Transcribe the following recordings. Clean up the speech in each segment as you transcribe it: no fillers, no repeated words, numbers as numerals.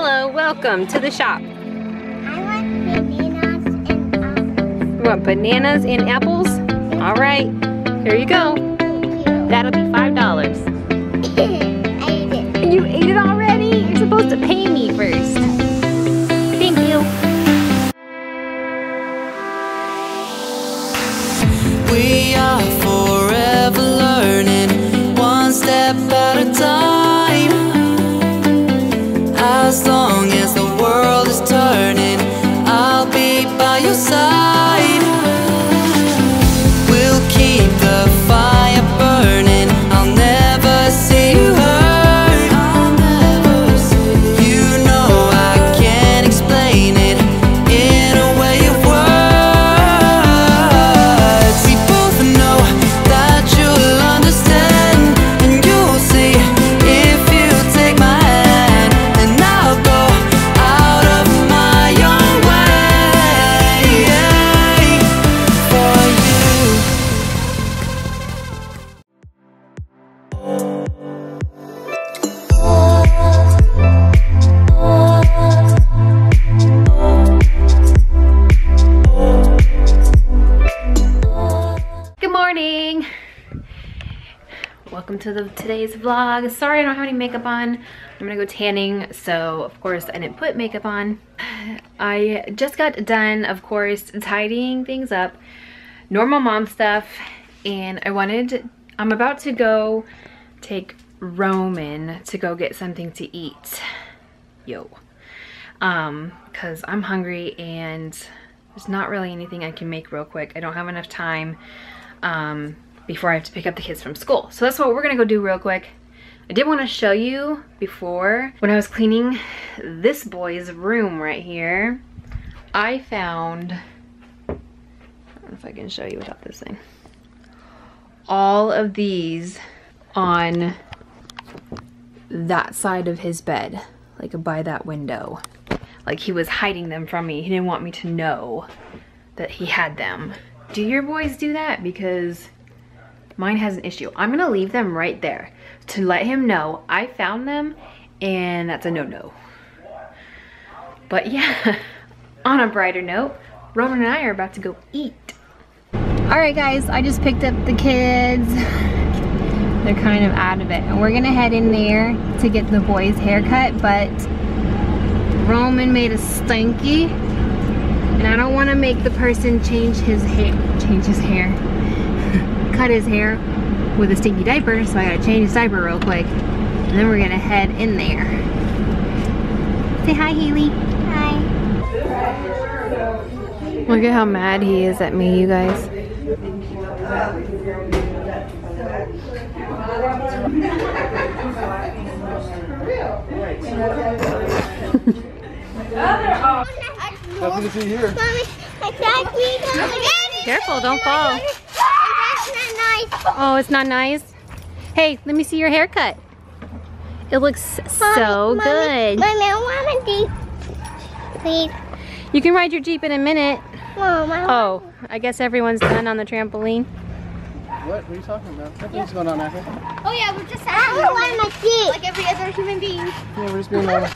Hello, welcome to the shop. I want bananas and apples. You want bananas and apples? All right, here you go. Thank you. That'll be $5. I ate it. You ate it already? You're supposed to pay me first. Thank you. We are forever learning, one step at a time. As long as the world is turning, I'll be by your side. We'll keep the fire burning. I'll never see you hurt. I'll never see you. You know I can't explain it in a way of words. We both know that you'll understand, and you'll see if you take my hand, and I'll go out of my own way for you. Good morning. Welcome to today's vlog. Sorry I don't have any makeup on. I'm gonna go tanning, so of course I didn't put makeup on. I just got done, of course, tidying things up. Normal mom stuff. And I'm about to go take Roman to go get something to eat. Yo. 'Cause I'm hungry and there's not really anything I can make real quick. I don't have enough time. Before I have to pick up the kids from school. So that's what we're gonna go do real quick. I did want to show you before, when I was cleaning this boy's room right here, I found, I don't know if I can show you without this thing, all of these on that side of his bed, like by that window. Like he was hiding them from me. He didn't want me to know that he had them. Do your boys do that? Because mine has an issue. I'm gonna leave them right there to let him know I found them, and that's a no-no. But yeah, on a brighter note, Roman and I are about to go eat. All right guys, I just picked up the kids. They're kind of out of it. And we're gonna head in there to get the boys' haircut, but Roman made a stinky, and I don't wanna make the person change his hair. Cut his hair with a stinky diaper, so I gotta change his diaper real quick, and then we're gonna head in there. Say hi, Haley. Hi. Look at how mad he is at me, you guys. Nothing to see here. Careful, don't fall. Oh, it's not nice? Hey, let me see your haircut. It looks so good. Mommy, I want a Jeep, please. You can ride your Jeep in a minute. Mom, oh, I guess everyone's done on the trampoline. What are you talking about? Everything's going on out here. Oh yeah, we're just having a like every other human being. Yeah, we're just being normal.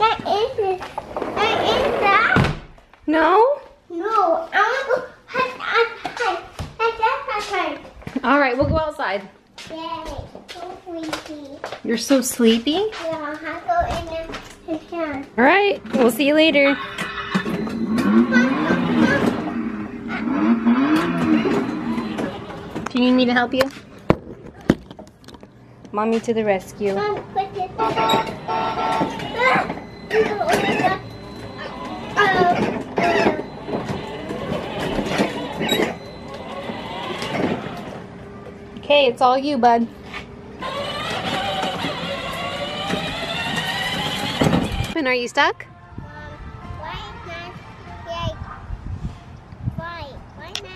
That is that. No? No, I want to go outside. All right, we'll go outside. Yay, so sleepy. You're so sleepy? Yeah, I'll go in his hand. All right, we'll see you later. Do you need me to help you? Mommy to the rescue. Mom, put this up. Okay, it's all you, bud. And are you stuck? Why 9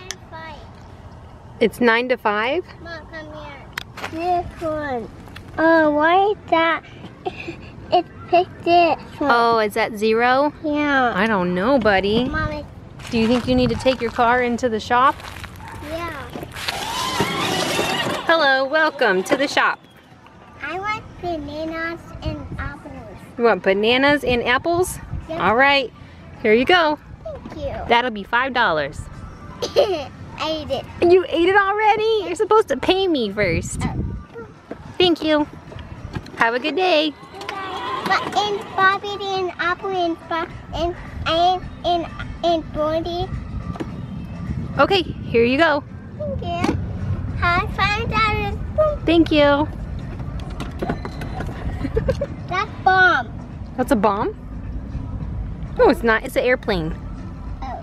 to 5? It's 9 to 5? Mom, come here. This one. Oh, why is that? It picked it. Oh, is that 0? Yeah. I don't know, buddy. Mom, do you think you need to take your car into the shop? Yeah. Hello, welcome to the shop. I want bananas and apples. You want bananas and apples? Yep. All right. Here you go. Thank you. That'll be $5. I ate it. You ate it already? You're supposed to pay me first. Oh. Thank you. Have a good day. But and Bobby and Apple and Brandy. Okay, here you go. Thank you. Have $5. Thank you. That's bomb. That's a bomb? No, it's not. It's an airplane. Oh.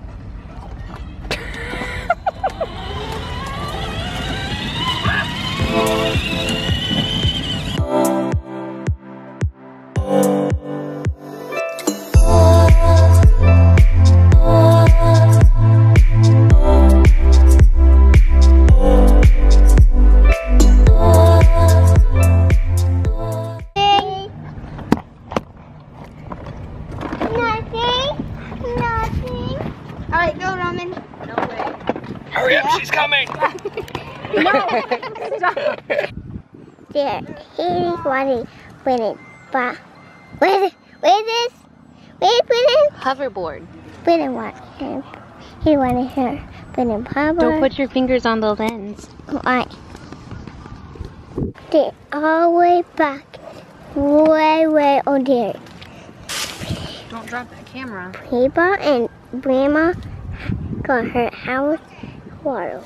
They're hating with it. Hoverboard. Don't put your fingers on the lens. Alright. They're all way back. Way on there. Don't drop that camera. Papa and Grandma got her house water.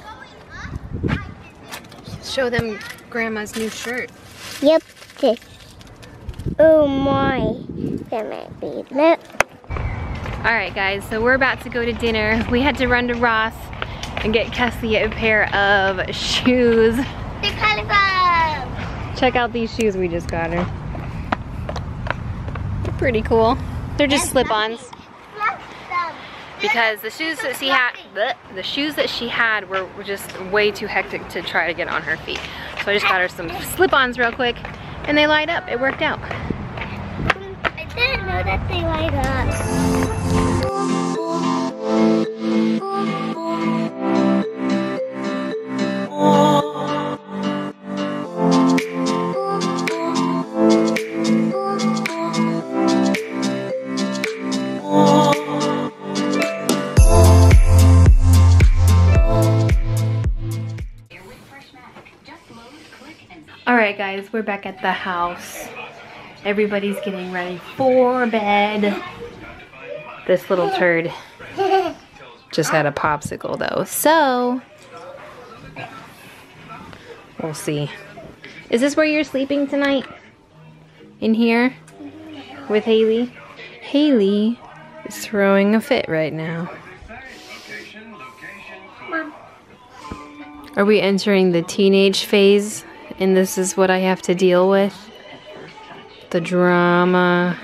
Show them Grandma's new shirt. Yep. This. Oh my. That might be lit. Alright guys, so we're about to go to dinner. We had to run to Ross and get Kessie a pair of shoes. They're colorful. Check out these shoes we just got her. They're pretty cool. They're just slip-ons. Because the shoes that she had were just way too hectic to try to get on her feet. So I just got her some slip-ons real quick, and they light up. It worked out. I didn't know that they light up. Alright guys, we're back at the house. Everybody's getting ready for bed. This little turd just had a popsicle though, so we'll see. Is this where you're sleeping tonight? In here? With Haley? Haley is throwing a fit right now. Mom. Are we entering the teenage phase? And this is what I have to deal with. The drama.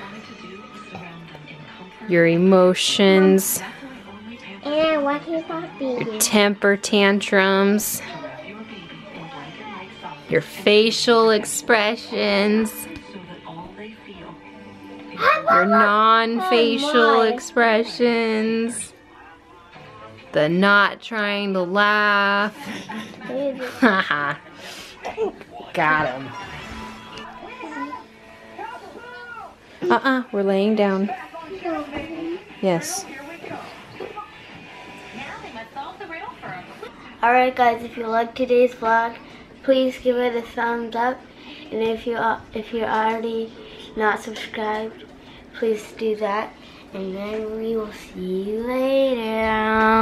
Your emotions. Your temper tantrums. Your facial expressions. Your non-facial expressions. The not trying to laugh. Haha. Got him. We're laying down. Yes. Alright guys, if you like today's vlog, please give it a thumbs up. And if you're already not subscribed, please do that. And then we will see you later.